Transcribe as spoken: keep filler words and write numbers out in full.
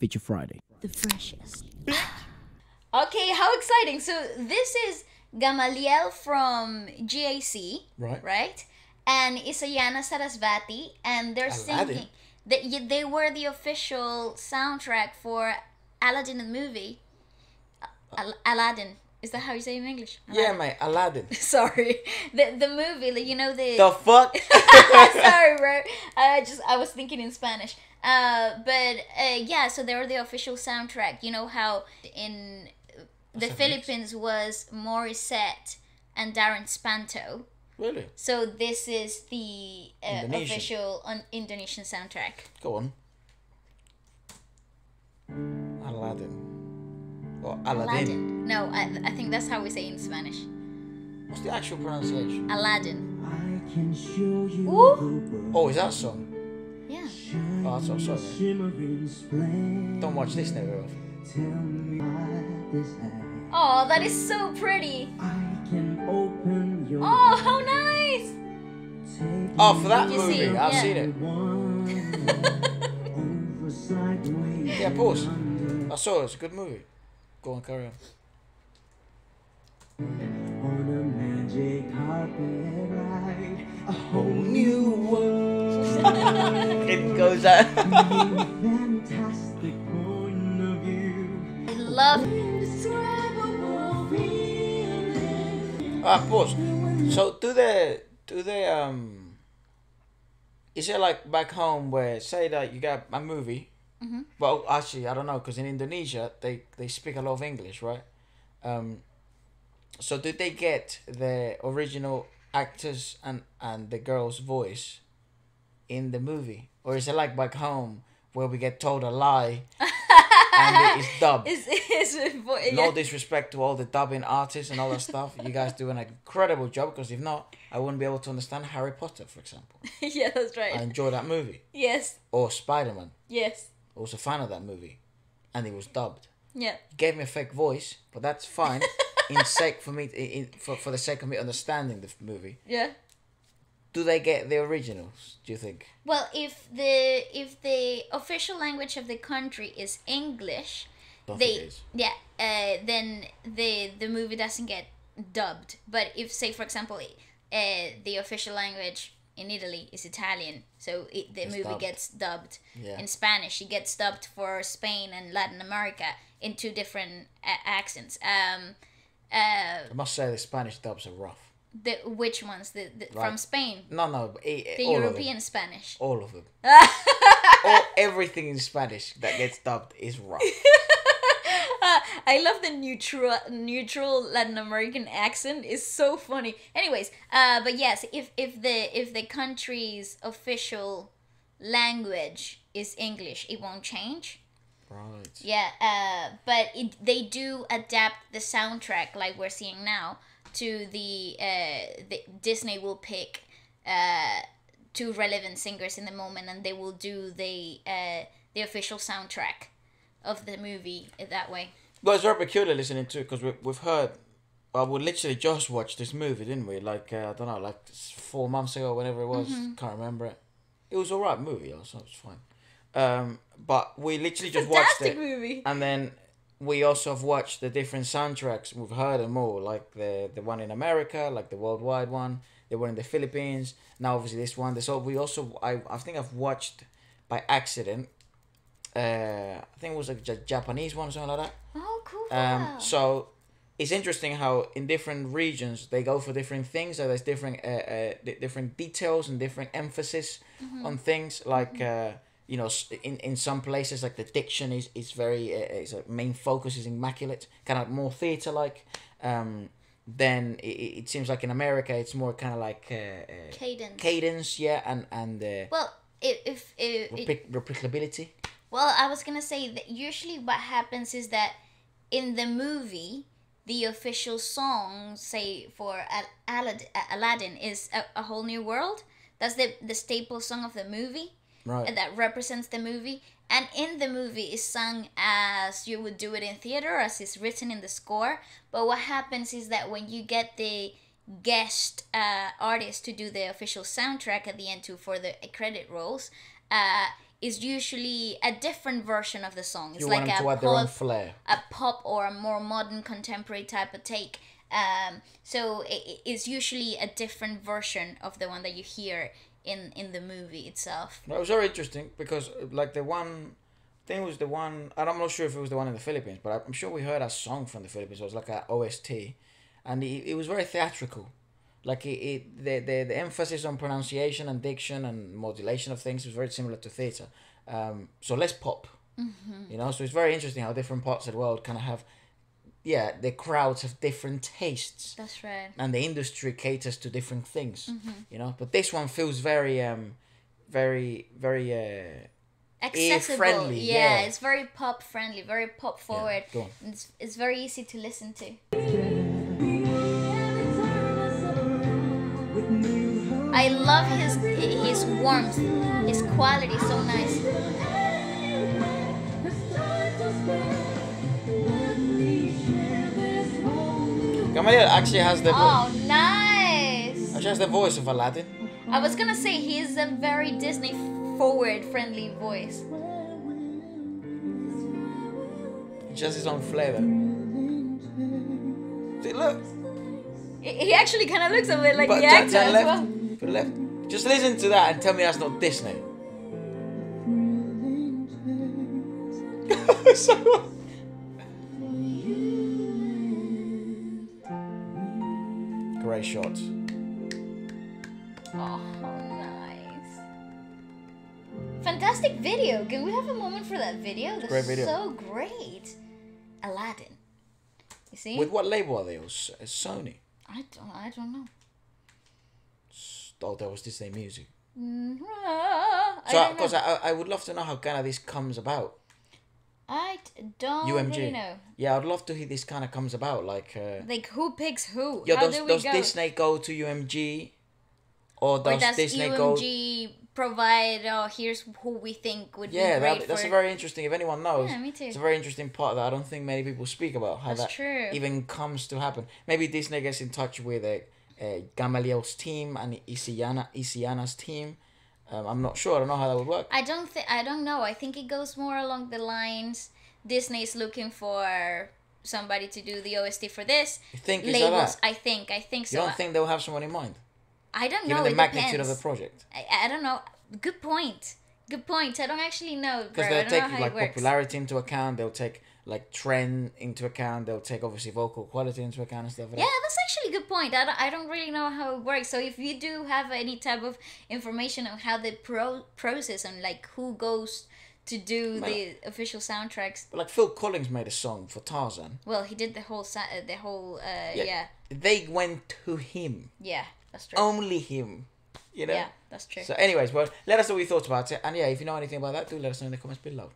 Feature Friday. The freshest. Okay, how exciting. So this is Gamaliel from G A C, right? Right? And Isyana Sarasvati, and they're Aladdin. Singing. They, they were the official soundtrack for Aladdin, the movie. Al Aladdin. Is that how you say it in English? Aladdin. Yeah, mate, Aladdin. Sorry. The the movie, like, you know, the... The fuck? Sorry, bro. I just, I was thinking in Spanish. Uh, but, uh, yeah, so they were the official soundtrack. You know how in the That's Philippines was Morissette and Darren Spanto. Really? So this is the uh, Indonesian. official un Indonesian soundtrack. Go on. Aladdin. Or Aladdin. Aladdin. No, I, I think that's how we say it in Spanish. What's the actual pronunciation? Aladdin. I can show you. Ooh. Oh, is that a song? Yeah. Oh, that's not a song. Don't watch this never. Oh, that is so pretty. I can open your oh, how nice! Oh, for that you movie, see, I've yeah. seen it. Yeah, pause. I saw it. It's a good movie. Go on, carry on. On a magic carpet ride, a whole new world. It goes out. Fantastic point of view. I love it. Ah, pause. So do they, do they, um, is it like back home where, say that you got a movie, Mm-hmm. well, actually, I don't know, because in Indonesia, they, they speak a lot of English, right? Um, so did they get the original actors and, and the girl's voice in the movie? Or is it like back home, where we get told a lie and it is dubbed? It's, it's, no yeah. disrespect to all the dubbing artists and all that stuff. You guys do an incredible job, because if not, I wouldn't be able to understand Harry Potter, for example. Yeah, that's right. I enjoy that movie. Yes. Or Spider-Man. Yes. I was a fan of that movie, and it was dubbed. Yeah, gave me a fake voice, but that's fine. in sake for me, to, in, for for the sake of me understanding the movie. Yeah. Do they get the originals? Do you think? Well, if the if the official language of the country is English, Don't they think it is. yeah, uh, then the the movie doesn't get dubbed. But if, say, for example, uh, the official language in Italy is Italian, so it, the it's movie dubbed. gets dubbed yeah. in Spanish. It gets dubbed for Spain and Latin America in two different uh, accents. Um, uh, I must say the Spanish dubs are rough. The which ones? The, the right. from Spain? No, no. It, the all European of Spanish. All of them. all, everything in Spanish that gets dubbed is rough. Uh, I love the neutral, neutral Latin American accent. It's so funny. Anyways, uh, but yes, if if the if the country's official language is English, it won't change. Right. Yeah. Uh, but it, they do adapt the soundtrack, like we're seeing now, to the uh, the Disney will pick uh two relevant singers in the moment, and they will do the uh the official soundtrack of the movie that way. Well, it's very peculiar listening to it, because we, we've heard, well, we literally just watched this movie, didn't we? Like, uh, I don't know, like four months ago, whenever it was, mm-hmm. can't remember it. It was all right movie, so it was fine. Um, but we literally just Fantastic watched it. movie. And then we also have watched the different soundtracks. We've heard them all, like the, the one in America, like the worldwide one. They were in the Philippines. Now, obviously, this one. So we also, I, I think I've watched by accident, Uh, I think it was like a Japanese one or something like that. Oh, cool. Wow. Um, so it's interesting how in different regions they go for different things. So there's different uh, uh, different details and different emphasis mm-hmm. on things. Like, mm-hmm. uh, you know, in, in some places, like the diction is, is very, uh, its like main focus is immaculate, kind of more theatre-like. Um, then it, it seems like in America, it's more kind of like... Uh, uh, cadence. Cadence, yeah, and... and uh, well, if... if, if repeat, replicability. Well, I was gonna say that usually what happens is that in the movie, the official song, say for Aladdin, Aladdin is a, a whole new world. That's the the staple song of the movie, right? That represents the movie, and in the movie is sung as you would do it in theater, as it's written in the score. But what happens is that when you get the guest uh, artist to do the official soundtrack at the end too for the credit rolls, uh. is usually a different version of the song. It's you like a pop, a pop or a more modern contemporary type of take. Um, so it is usually a different version of the one that you hear in in the movie itself. Well, it was very interesting because like the one, I think it was the one, and I'm not sure if it was the one in the Philippines, but I'm sure we heard a song from the Philippines. It was like an O S T, and it, it was very theatrical. Like it, it the, the the emphasis on pronunciation and diction and modulation of things is very similar to theatre. Um, so less pop, mm-hmm. you know. So it's very interesting how different parts of the world kind of have, yeah, the crowds have different tastes. That's right. And the industry caters to different things, mm-hmm. you know. But this one feels very, um, very, very uh, accessible. Ear-friendly. Yeah, yeah, it's very pop friendly, very pop forward. Yeah. Go on. It's it's very easy to listen to. I love his his warmth, his quality, so nice. Gamaliel actually has the oh, voice. nice! Actually has the voice of Aladdin. I was gonna say he's a very Disney forward friendly voice. Just his own flavor. See, look. He actually kind of looks a bit like but the actor as left. well. Left. Just listen to that and tell me that's not Disney. So, great shots. Oh, nice. Fantastic video. Can we have a moment for that video? That's great video. So great. Aladdin. You see? With what label are they? Sony? I don't, I don't know. Oh, there was Disney music. Mm-hmm. So, because I, I, I would love to know how kind of this comes about. I don't U M G. really know. Yeah, I'd love to hear this kind of comes about. Like, uh, like who picks who? Yeah, how does, do we does go? Disney go to U M G? Or does, or does Disney U M G go... provide, oh, here's who we think would yeah, be great that, that's for... a very interesting, if anyone knows. Yeah, me too. It's a very interesting part that I don't think many people speak about. How that's that true. even comes to happen. Maybe Disney gets in touch with... Uh, Uh, Gamaliel's team and Isyana Isyana's team. Um, I'm not sure. I don't know how that would work. I don't think. I don't know. I think it goes more along the lines. Disney's looking for somebody to do the O S T for this. You think it's labels? Like that? I think. I think so. You don't think they'll have someone in mind? I don't know. Given the it magnitude depends. of the project. I, I don't know. Good point. Good point. I don't actually know. Because they'll take like popularity into account. They'll take. Like trend into account, they'll take obviously vocal quality into account and stuff like yeah, that. Yeah, that's actually a good point. I don't, I don't really know how it works. So if you do have any type of information on how the pro process and like who goes to do Man, the official soundtracks. Like Phil Collins made a song for Tarzan. Well, he did the whole sa the whole uh, yeah, yeah. They went to him. Yeah, that's true. Only him. You know. Yeah, that's true. So anyways, well, let us know what you thought about it, and yeah, if you know anything about that, do let us know in the comments below.